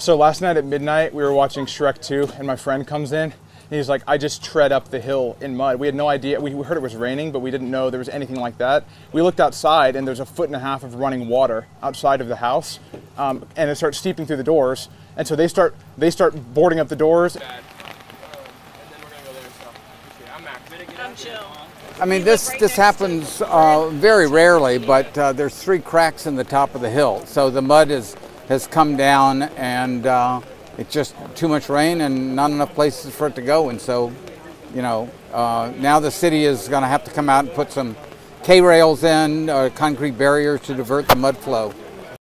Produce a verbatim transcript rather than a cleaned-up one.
So last night at midnight, we were watching Shrek two, and my friend comes in, and he's like, I just tread up the hill in mud. We had no idea. We, we heard it was raining, but we didn't know there was anything like that. We looked outside, and there's a foot and a half of running water outside of the house, um, and it starts seeping through the doors. And so they start, they start boarding up the doors. I mean, this, this happens uh, very rarely, but uh, there's three cracks in the top of the hill. So the mud is, has come down, and uh, it's just too much rain and not enough places for it to go. And so, you know, uh, now the city is going to have to come out and put some K-rails in, or concrete barriers to divert the mud flow.